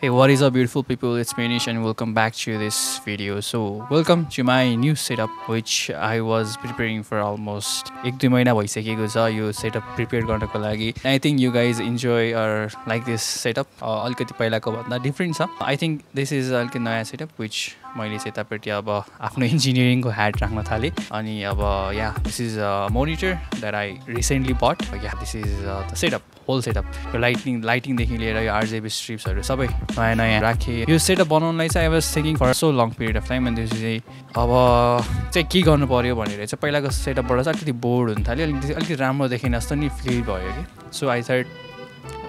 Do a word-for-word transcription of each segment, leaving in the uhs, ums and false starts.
Hey, what is up beautiful people, it's Manish and welcome back to this video. So welcome to my new setup which I was preparing for almost one to two mahina bhaisakeko cha. Yo setup prepare garnako lagi I think you guys enjoy or like this setup. Alikati paila ko bhanda different cha. I think this is alikati naya setup which मैले चाहिँ यतापट्टि अब आफ्नो engineering को hat राख्न थाले अनि अब yeah, this is a monitor that I recently bought. Yeah, this is uh, the setup, whole setup. The lighting, lighting देखि लिएर यो R G B strips हरु सबै नयाँ नयाँ राखे. यो setup बनाउनलाई चाहिँ I was thinking for so long period of time and this is अब चाहिँ के गर्नु पर्यो भनेर चाहिँ पहिलाको setup बाट चाहिँ अलिकति बोर हुन थाले अनि अलिकति राम्रो देखिन जस्तो नि फिल भयो के. So I thought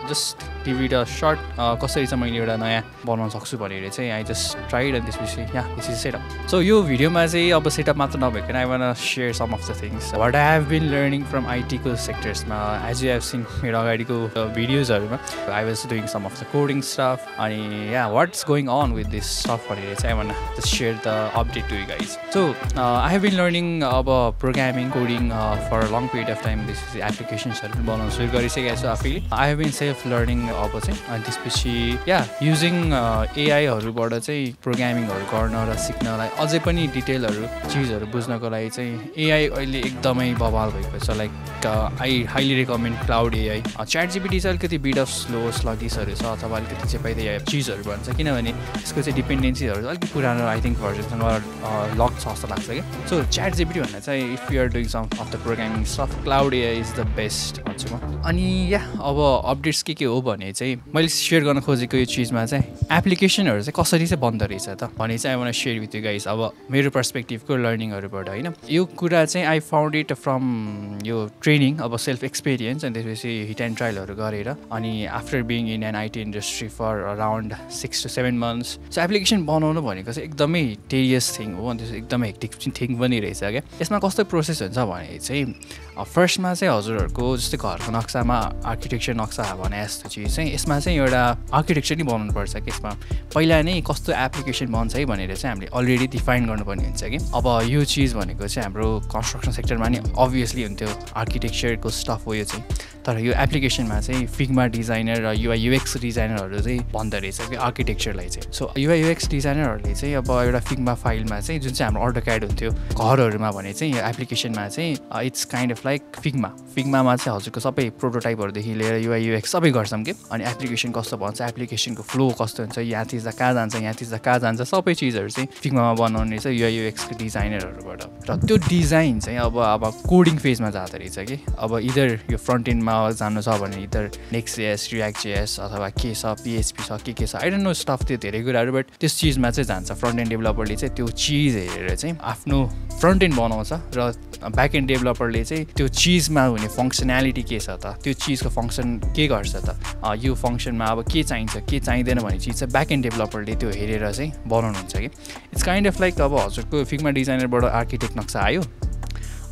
just give it a shot. कसरी चाहिँ मैले एउटा नयाँ बनाउन सक्छु भनेर चाहिँ I just tried and this is yeah, this is setup. So यो भिडियोमा चाहिँ अब सेटअप मात्र नभएको I want to share some of the things what I have been learning from I T को सेक्टर्समा. As you have seen मेरो अगाडिको भिडियोजहरुमा I was doing some of the coding stuff अनि yeah, what's going on with this stuff भनेर चाहिँ I want to just share the update to you guys. So uh, I have been learning about programming, coding uh, for a long period of time. This is applications हरु बनाउन सुरु गरिसकेको छु आफैले. I have been self learning अब चाहिँ अनि त्यसपछि या युजिङ एआई हरुबाट चाहिँ प्रोग्रामिङ हरु गर्न र सिक्नलाई अझै पनि डिटेलहरु चीजहरु बुझ्नको लागि चाहिँ एआई अहिले एकदमै बवाल भएको छ. Like I highly recommend Claude AI. ChatGPT चाहिँ अलिकति बिट अफ स्लो स्लगिसहरु छ अथवा अलिकति चेपाइदै आयो चीजहरु भन्छ किनभने यसको चाहिँ डिपेन्डेन्सीहरु अलिकति पुरानो आई थिंक भर्जनसँग लक छ जस्तो लाग्छ के. सो ChatGPT भन्ने चाहिँ if you are doing some of the programming stuff Claude AI is the best भन्छु म. अनि या अब अपडेट्स के के हो भने चाहिँ मैले शेयर गर्न खोजेको यो चीजमा चाहिँ एप्लिकेसनहरु चाहिँ कसरी चाहिँ बन्द रहेछ त भने चाहिँ I want share with you guys. अब मेरो पर्सपेक्टिभको लर्निङहरुबाट हैन यो कुरा चाहिँ आई फाउन्ड इट फ्रम यो ट्रेनिङ अब सेल्फ एक्सपीरियन्स अनि त्यसपछि हिट एन्ड ट्रायलहरु गरेर अनि after being in an IT industry for around six to seven months. So application बनाउनु भनेको चाहिँ एकदमै टेरियस थिङ हो अनि त्यो एकदमै हेक्टिक थिङ पनि रहेछ के. यसमा कस्तो प्रोसेस हुन्छ भने चाहिँ फर्स्टमा चाहिँ हजुरहरुको जस्तै घरको नक्सामा आर्किटेक्चर नक्सा भने यस्तो चीज चाहिँ यसमा चाहिँ एउटा आर्किटेक्चर नै बनाउनु पर्छ कि यसमा पहिला नै कस्तो एप्लिकेसन बन्छ है भनेर चाहिँ हामीले अलरेडी डिफाइन गर्नुपर्ने हुन्छ कि. अब यो चीज भनेको चाहिँ हाम्रो कन्स्ट्रक्सन सेक्टरमा नि अभियसली हुन्थ्यो आर्किटेक्चरको स्टफ हो यो चाहिँ तर यो एप्लिकेसनमा चाहिँ फिग्मा डिजाइनर र युआई युएक्स डिजाइनरहरु चाहिँ बन्द रहेछ कि आर्किटेक्चरलाई चाहिँ. सो युआई युएक्स डिजाइनरहरुले चाहिँ अब एउटा फिग्मा फाइलमा चाहिँ जुन चाहिँ हाम्रो अटोक्याड हुन्थ्यो घरहरुमा भने चाहिँ यो एप्लिकेसनमा चाहिँ it's kind of like Figma. फिग्मामा चाहिँ हजुरको सबै प्रोटोटाइपहरु देखि लिएर युआई युएक्स सबै गर्छम के अनि एप्लिकेसन कस्तो भन्छ एप्लिकेसनको फ्लो कस्तो हुन्छ यहाँ थिच्दा कहाँ जान्छ यहाँ थिच्दा कहाँ जान्छ सबै चीजहरु चाहिँ फिग्मामा बनाउने चाहिँ युआई युएक्सको डिजाइनरहरुबाट र त्यो डिजाइन चाहिँ अब अब कोडिङ फेजमा जाँदा रहेछ कि. अब इदर यो फ्रन्ट एन्डमा जानु छ भने either Next JS, React JS अथवा के छ पीएचपी छ के के छ आई डोन्ट नो स्टफ त्यो धेरै कुराहरु बट त्यस चीजमा चाहिँ जान्छ. फ्रन्ट एन्ड डेभलपरले चाहिँ त्यो चीज हेरेर चाहिँ आफ्नो फ्रन्ट एन्ड बनाउँछ र ब्याक एन्ड डेभलपरले चाहिँ त्यो चीजमा हुने फंक्शनालिटी के छ त त्यो चीजको फंक्शन के गर्छ त यो फंक्शनमा अब के चाहिन्छ के चाहिदैन भन्ने चीज चाहिँ ब्याक एन्ड डेभलपरले त्यो हेरेर चाहिँ बनाउनुहुन्छ कि. इट्स काइन्ड अफ लाइक अब हजुरको फिग्मा डिजाइनरबाट आर्किटेक्ट नक्सा आयो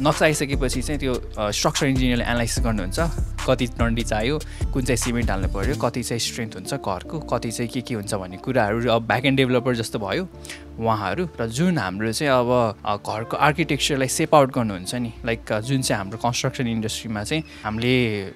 नक्सा आइसकेपछि चाहिँ त्यो स्ट्रक्चर इन्जिनियरले एनालाइसिस गर्नुहुन्छ कति डन्डी चाहियो कुन चाहिँ सिमेन्ट हाल्नु पर्यो कति चाहिँ स्ट्रेन्थ हुन्छ घरको कति चाहिँ के के हुन्छ भन्ने कुराहरू अब ब्याक एन्ड डेभलपर जस्तो भयो उहाँहरू र जुन हाम्रो चाहिँ अब घरको आर्किटेक्चरलाई सेप आउट गर्नुहुन्छ नि लाइक जुन चाहिँ हाम्रो कन्स्ट्रक्सन इन्डस्ट्रीमा चाहिँ हामीले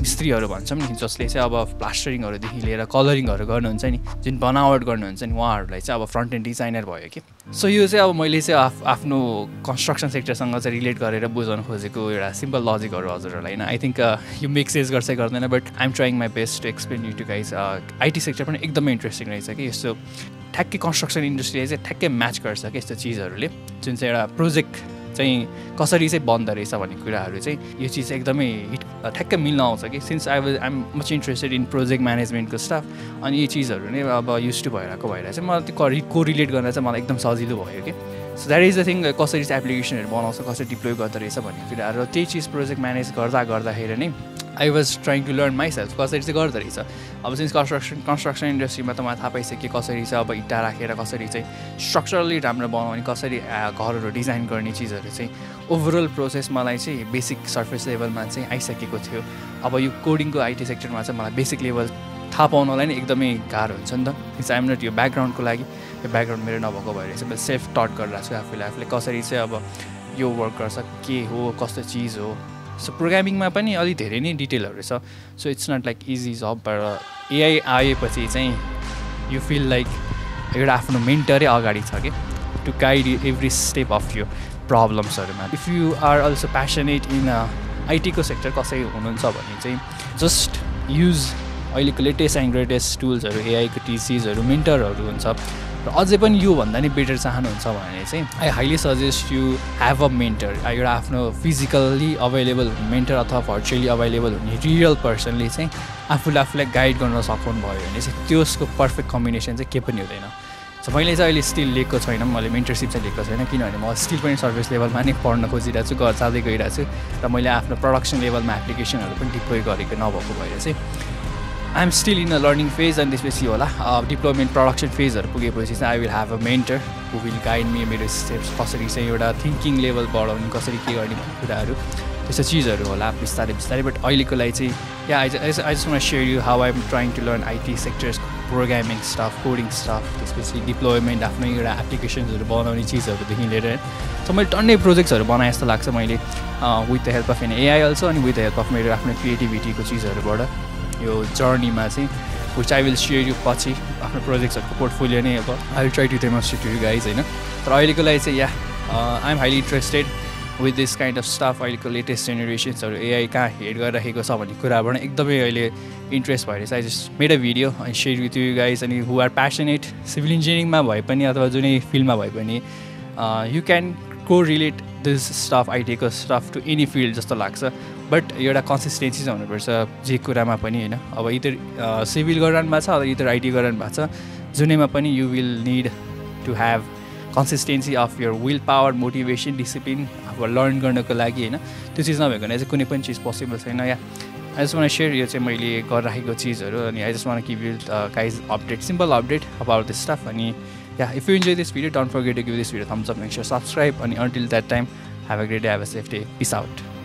मिस्त्रीहरू भन्छौँ नि जसले चाहिँ अब प्लास्टरिङहरुदेखि लिएर कलरिङहरु गर्नुहुन्छ नि जुन बनावट गर्नुहुन्छ नि उहाँहरूलाई चाहिँ अब फ्रन्ट एन्ड डिजाइनर भयो कि. सो यो चाहिँ अब मैले चाहिँ आफ्नो कन्स्ट्रक्सन सेक्टरसँग चाहिँ रिलेट गरेर बुझाउन खोजेको एउटा सिम्पल लजिकहरु हजुरहरूलाई हैन. आई थिंक यो मेक सेन्स गर्छ गर्दैन but I am trying my best to explain you to guys. IT sector पनि एकदमै इन्ट्रेस्टिङ रहेछ कि यस्तो ठ्याक्कै कन्स्ट्रक्सन इन्डस्ट्रीले चाहिँ ठ्याक्कै म्याच गर्छ कि यस्तो चिजहरूले जुन चाहिँ एउटा प्रोजेक्ट चाहिँ कसरी चाहिँ बन्द रहेछ भन्ने कुराहरू चाहिँ यो चिज एकदमै ठ्याक्कै मिल्न आउँछ कि. Since I was I am much interested in project म्यानेजमेन्टको स्टाफ अनि यो चिजहरू नै अब युज टु भइरहेको भएर चाहिँ मलाई त्यो कोरिलेट गर्न चाहिँ मलाई एकदम सजिलो भयो कि. So that is the thing कसरी चाहिँ एप्लिकेसनहरू बनाउँछ कसरी डिप्लोय गर्दो रहेछ भन्ने कुराहरू र त्यही चिज प्रोजेक्ट म्यानेज गर्दा गर्दाखेरि नै I was trying to learn myself कसरी चाहिँ गर्दो रहेछ. अब सिन्स कन्स्ट्रक्सन कन्स्ट्रक्सन इन्डस्ट्रीमा त मलाई थाहा पाइसक्यो कसरी चाहिँ अब इँटा राखेर कसरी चाहिँ स्ट्रक्चरली राम्रो बनाउने कसरी घरहरू डिजाइन गर्ने चिजहरू चाहिँ ओभरअल प्रोसेस मलाई चाहिँ बेसिक सर्फेस लेभलमा चाहिँ आइसकेको थियो. अब यो कोडिङको आइटी सेक्टरमा चाहिँ मलाई बेसिक लेभल थाहा पाउनलाई नै एकदमै गाह्रो हुन्छ नि त. इट्स आइएम नट यो ब्याकग्राउन्डको लागि यो ब्याकग्राउन्ड मेरो नभएको भएर चाहिँ मैले सेल्फ टट गरिरहेको छु आफूले आफूले कसरी चाहिँ अब यो वर्क गर्छ के हो कस्तो चिज हो. सो प्रोग्रामिङमा पनि अलि धेरै नै डिटेलहरु छ. So it's not like easy जब एआई आएपछि चाहिँ you feel like you have to mentor to guide every step of your problems. If you are also passionate in uh, I T sector, just use latest and greatest tools, A I, T Cs, mentor. I highly suggest you have a mentor. You have no physically available mentor or virtually available real person. You can guide the perfect combination. So I still have a mentorship, I am still in service level, I am going to study, I am production level application. I am still in a learning phase and especially uh, deployment production phase. I will have a mentor who will guide me in my steps, thinking level, but yeah, I just, I just want to share you how I'm trying to learn I T sectors, programming stuff, coding stuff, especially deployment, applications, so I have projects with the help of an A I also and with the help of my creativity. Your journey, which I will share you pachi after projects portfolio. I will try to demonstrate to you guys. So yeah, uh, I'm highly interested with this kind of stuff. I latest generations or A I ka head garaheko interest. I just made a video and shared with you guys and who are passionate civil engineering ma bhaye pani athawa junai field ma bhaye pani, you can correlate this stuff, I T stuff, to any field just laksa. But your consistency is on the person, Jikurama Pani, either civil Goran Basa or either I T Goran Basa, Zunema Pani, you will need to have consistency of your willpower, motivation, discipline, our learn Gornakolagi. This is not as a Kunipunch is possible. I just want to share your Chemili Gorahiko cheese, and I just want to give you guys update, simple update about this stuff. And yeah, if you enjoyed this video, don't forget to give this video a thumbs up, make sure to subscribe. And until that time, have a great day, have a safe day. Peace out.